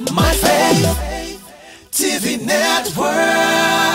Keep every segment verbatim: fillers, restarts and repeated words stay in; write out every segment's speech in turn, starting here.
My Faith T V Network.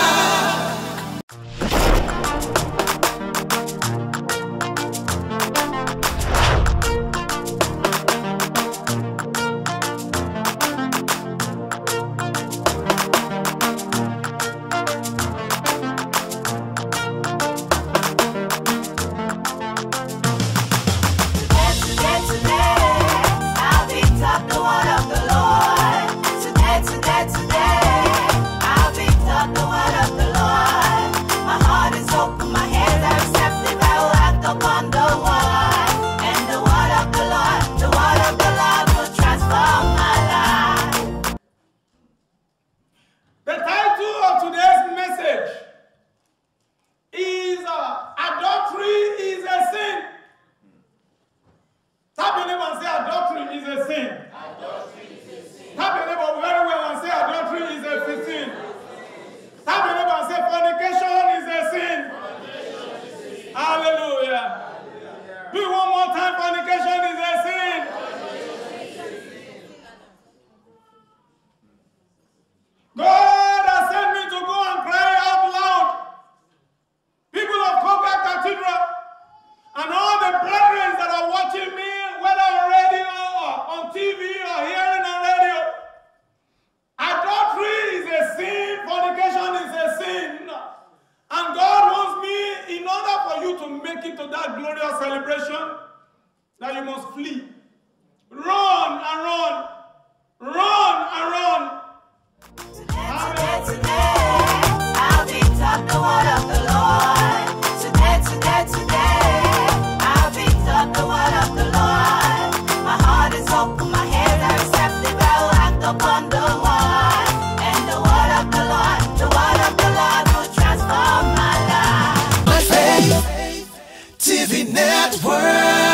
T V Network.